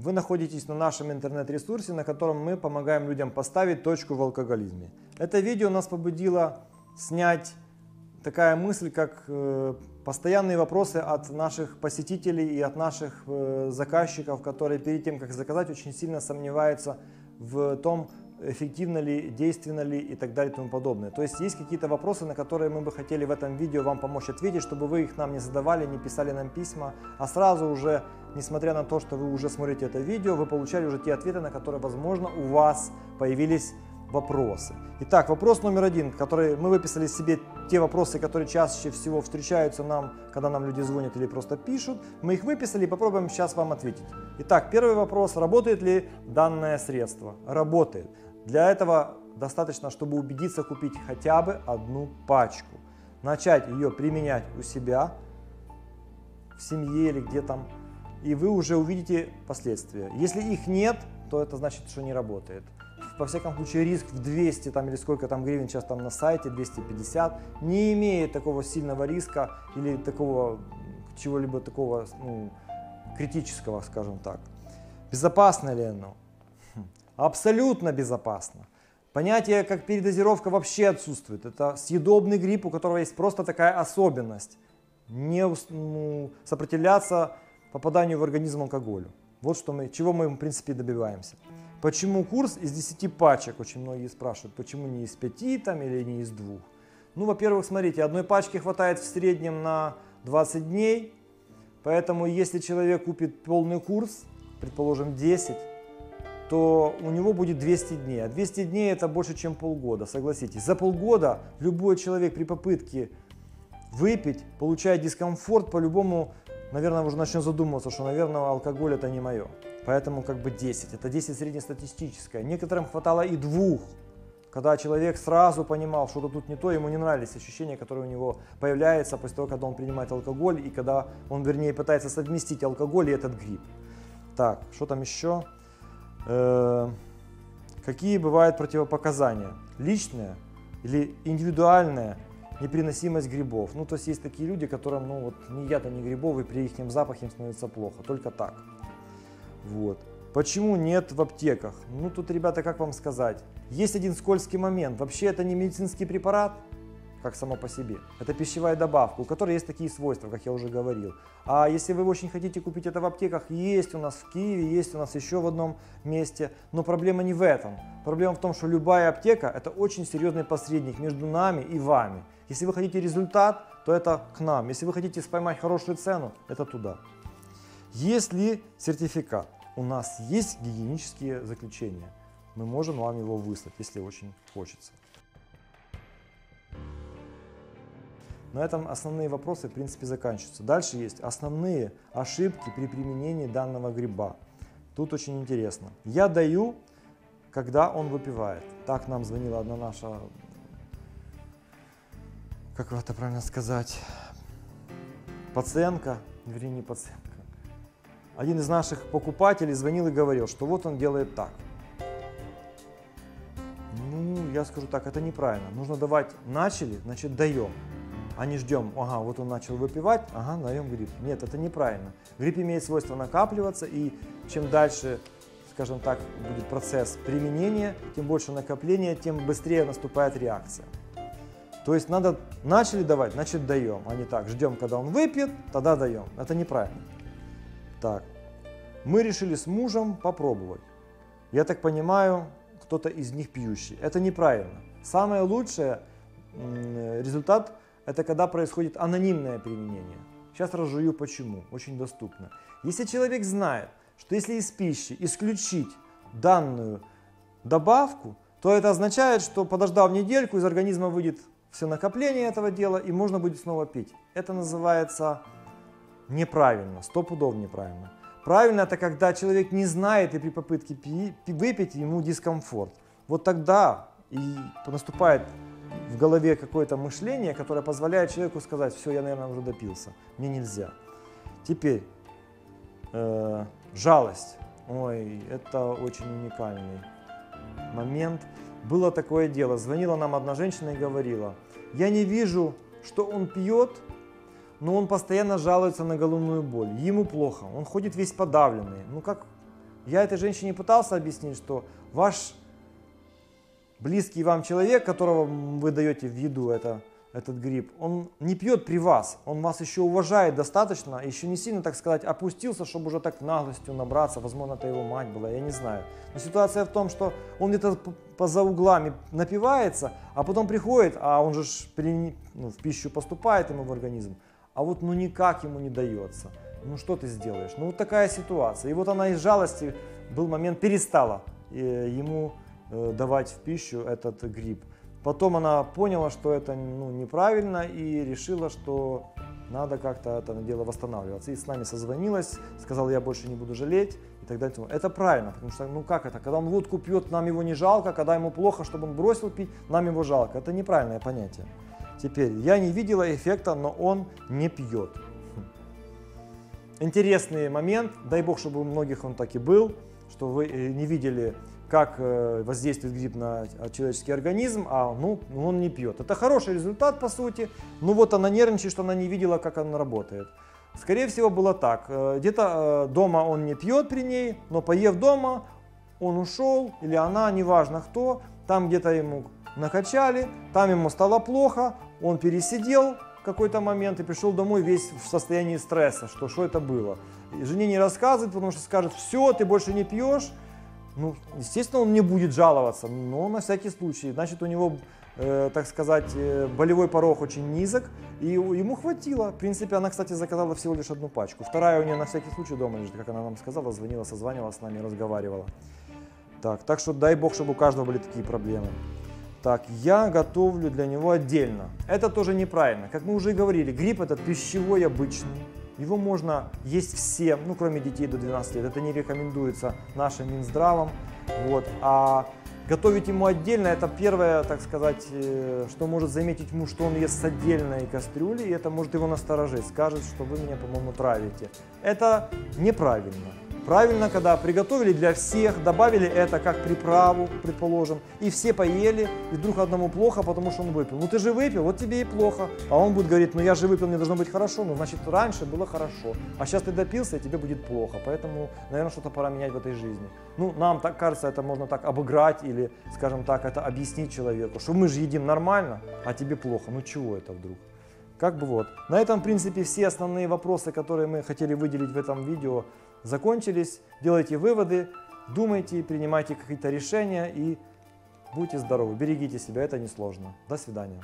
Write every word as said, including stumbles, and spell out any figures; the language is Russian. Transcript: Вы находитесь на нашем интернет-ресурсе, на котором мы помогаем людям поставить точку в алкоголизме. Это видео нас побудило снять такая мысль, как постоянные вопросы от наших посетителей и от наших заказчиков, которые перед тем, как заказать, очень сильно сомневаются в том, эффективно ли, действенно ли и так далее и тому подобное. То есть есть какие-то вопросы, на которые мы бы хотели в этом видео вам помочь ответить, чтобы вы их нам не задавали, не писали нам письма, а сразу уже, несмотря на то, что вы уже смотрите это видео, вы получали уже те ответы, на которые, возможно, у вас появились вопросы. Итак, вопрос номер один, который мы выписали себе, те вопросы, которые чаще всего встречаются нам, когда нам люди звонят или просто пишут. Мы их выписали и попробуем сейчас вам ответить. Итак, первый вопрос. Работает ли данное средство? Работает. Для этого достаточно, чтобы убедиться, купить хотя бы одну пачку, начать ее применять у себя, в семье или где там, и вы уже увидите последствия. Если их нет, то это значит, что не работает. Во всяком случае, риск в двести там, или сколько там гривен сейчас там на сайте, двести пятьдесят, не имеет такого сильного риска или такого чего-либо такого, ну, критического, скажем так. Безопасно ли оно? Абсолютно безопасно. Понятие как передозировка вообще отсутствует. Это съедобный грипп, у которого есть просто такая особенность. Не ну, сопротивляться попаданию в организм алкоголю. Вот что мы, чего мы в принципе добиваемся. Почему курс из десяти пачек? Очень многие спрашивают, почему не из пяти там, или не из двух? Ну, во-первых, смотрите, одной пачки хватает в среднем на двадцать дней. Поэтому если человек купит полный курс, предположим десять, то у него будет двести дней. А двести дней это больше, чем полгода, согласитесь. За полгода любой человек при попытке выпить получает дискомфорт, по-любому, наверное, уже начнет задумываться, что, наверное, алкоголь это не мое. Поэтому как бы десять, это десять среднестатистическое. Некоторым хватало и двух, когда человек сразу понимал, что-то тут не то, ему не нравились ощущения, которые у него появляются после того, когда он принимает алкоголь и когда он, вернее, пытается совместить алкоголь и этот грипп. Так, что там еще? Э-э- какие бывают противопоказания? Личная или индивидуальная непереносимость грибов? Ну, то есть есть такие люди, которым, ну, вот, ни яд, ни грибов, и при их запахе им становится плохо, только так. Вот. Почему нет в аптеках? Ну тут, ребята, как вам сказать? Есть один скользкий момент. Вообще это не медицинский препарат, как само по себе. Это пищевая добавка, у которой есть такие свойства, как я уже говорил. А если вы очень хотите купить это в аптеках, есть у нас в Киеве, есть у нас еще в одном месте. Но проблема не в этом. Проблема в том, что любая аптека – это очень серьезный посредник между нами и вами. Если вы хотите результат, то это к нам. Если вы хотите поймать хорошую цену, это туда. Есть ли сертификат? У нас есть гигиенические заключения. Мы можем вам его выслать, если очень хочется. На этом основные вопросы, в принципе, заканчиваются. Дальше есть основные ошибки при применении данного гриба. Тут очень интересно. Я даю, когда он выпивает. Так нам звонила одна наша, как это правильно сказать, пациентка, вернее, не пациентка. Один из наших покупателей звонил и говорил, что вот он делает так. Ну, я скажу так, это неправильно. Нужно давать, начали, значит даем, а не ждем. Ага, вот он начал выпивать, ага, даем грипп. Нет, это неправильно. Грипп имеет свойство накапливаться, и чем дальше, скажем так, будет процесс применения, тем больше накопления, тем быстрее наступает реакция. То есть надо, начали давать, значит даем, а не так. Ждем, когда он выпьет, тогда даем. Это неправильно. Так, мы решили с мужем попробовать. Я так понимаю, кто-то из них пьющий. Это неправильно. Самое лучшее результат – это когда происходит анонимное применение. Сейчас разжую почему, очень доступно. Если человек знает, что если из пищи исключить данную добавку, то это означает, что, подождав недельку, из организма выйдет все накопление этого дела и можно будет снова пить. Это называется неправильно, сто пудов неправильно. Правильно это когда человек не знает и при попытке пи- выпить ему дискомфорт. Вот тогда и наступает в голове какое-то мышление, которое позволяет человеку сказать, все, я, наверное, уже допился, мне нельзя. Теперь, э, жалость. Ой, это очень уникальный момент. Было такое дело, звонила нам одна женщина и говорила, я не вижу, что он пьет, но он постоянно жалуется на головную боль, ему плохо, он ходит весь подавленный. Ну как, Я этой женщине пытался объяснить, что ваш близкий вам человек, которого вы даете в еду это, этот гриб, он не пьет при вас, он вас еще уважает достаточно, еще не сильно, так сказать, опустился, чтобы уже так наглостью набраться, возможно, это его мать была, я не знаю. Но ситуация в том, что он где-то за углами напивается, а потом приходит, а он же при, ну, в пищу поступает ему в организм, а вот ну никак ему не дается. Ну что ты сделаешь? Ну вот такая ситуация. И вот она из жалости, был момент, перестала ему давать в пищу этот гриб. Потом она поняла, что это ну, неправильно, и решила, что надо как-то это дело восстанавливаться. И с нами созвонилась, сказала, я больше не буду жалеть и так далее. Это правильно, потому что ну как это, когда он водку пьет, нам его не жалко, когда ему плохо, чтобы он бросил пить, нам его жалко. Это неправильное понятие. Теперь, я не видела эффекта, но он не пьет. Интересный момент, дай бог, чтобы у многих он так и был, что вы не видели, как воздействует гриб на человеческий организм, а ну, он не пьет. Это хороший результат, по сути, но вот она нервничает, что она не видела, как он работает. Скорее всего, было так, где-то дома он не пьет при ней, но поев дома, он ушел, или она, неважно кто, там где-то ему накачали, там ему стало плохо, он пересидел какой-то момент и пришел домой весь в состоянии стресса, что что это было. И жене не рассказывает, потому что скажет, все, ты больше не пьешь. Ну, естественно, он не будет жаловаться, но на всякий случай. Значит, у него, э, так сказать, болевой порог очень низок, и ему хватило. В принципе, она, кстати, заказала всего лишь одну пачку. Вторая у нее на всякий случай дома лежит, как она нам сказала, звонила, созванивала с нами, разговаривала. Так, так что дай бог, чтобы у каждого были такие проблемы. Так, я готовлю для него отдельно. Это тоже неправильно. Как мы уже и говорили, гриб этот пищевой обычный. Его можно есть всем, ну кроме детей до двенадцати лет. Это не рекомендуется нашим Минздравом. Вот. А готовить ему отдельно, это первое, так сказать, что может заметить муж, что он ест с отдельной кастрюли, и это может его насторожить. Скажет, что вы меня, по-моему, травите. Это неправильно. Правильно, когда приготовили для всех, добавили это как приправу, предположим, и все поели, и вдруг одному плохо, потому что он выпил. Ну ты же выпил, вот тебе и плохо. А он будет говорить, ну я же выпил, мне должно быть хорошо, ну значит раньше было хорошо, а сейчас ты допился, и тебе будет плохо. Поэтому, наверное, что-то пора менять в этой жизни. Ну, нам так кажется, это можно так обыграть или, скажем так, это объяснить человеку, что мы же едим нормально, а тебе плохо. Ну чего это вдруг? Как бы вот. На этом, в принципе, все основные вопросы, которые мы хотели выделить в этом видео, закончились. Делайте выводы, думайте, принимайте какие-то решения и будьте здоровы. Берегите себя, это несложно. До свидания.